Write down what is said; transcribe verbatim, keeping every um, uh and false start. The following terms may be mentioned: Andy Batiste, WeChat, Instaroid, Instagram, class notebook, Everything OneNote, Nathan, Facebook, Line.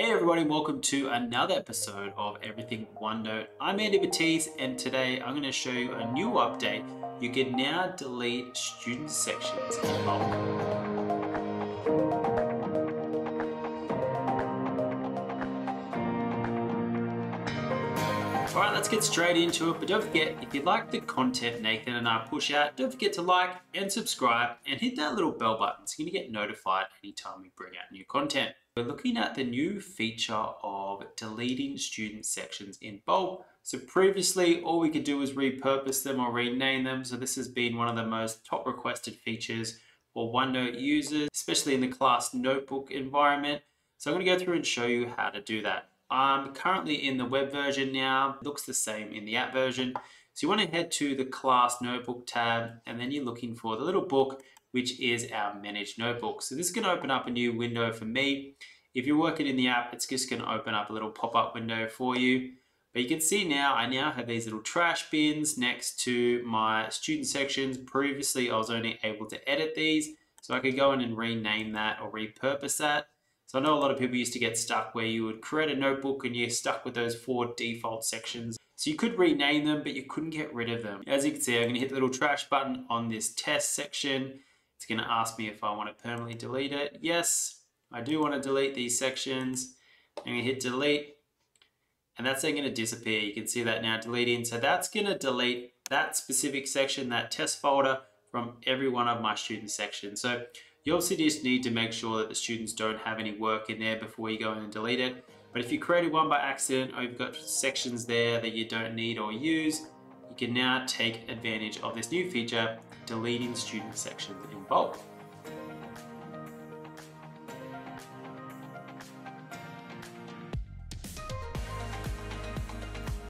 Hey everybody, welcome to another episode of Everything OneNote. I'm Andy Batiste, and today I'm going to show you a new update. You can now delete student sections in bulk. All right, let's get straight into it, but don't forget, if you like the content Nathan and I push out, don't forget to like and subscribe and hit that little bell button so you're gonna get notified anytime we bring out new content. We're looking at the new feature of deleting student sections in bulk. So previously, all we could do was repurpose them or rename them, so this has been one of the most top requested features for OneNote users, especially in the class notebook environment. So I'm gonna go through and show you how to do that. I'm currently in the web version now, looks the same in the app version. So you want to head to the class notebook tab, and then you're looking for the little book, which is our managed notebook. So this is going to open up a new window for me. If you're working in the app, it's just going to open up a little pop-up window for you. But you can see now, I now have these little trash bins next to my student sections. Previously, I was only able to edit these, so I could go in and rename that or repurpose that. So I know a lot of people used to get stuck where you would create a notebook and you're stuck with those four default sections. So you could rename them, but you couldn't get rid of them. As you can see, I'm gonna hit the little trash button on this test section. It's gonna ask me if I wanna permanently delete it. Yes, I do wanna delete these sections. I'm gonna hit delete, and that's then gonna disappear. You can see that now deleting. So that's gonna delete that specific section, that test folder, from every one of my student sections. So you also just need to make sure that the students don't have any work in there before you go in and delete it. But if you created one by accident, or you've got sections there that you don't need or use, you can now take advantage of this new feature, deleting student sections in bulk.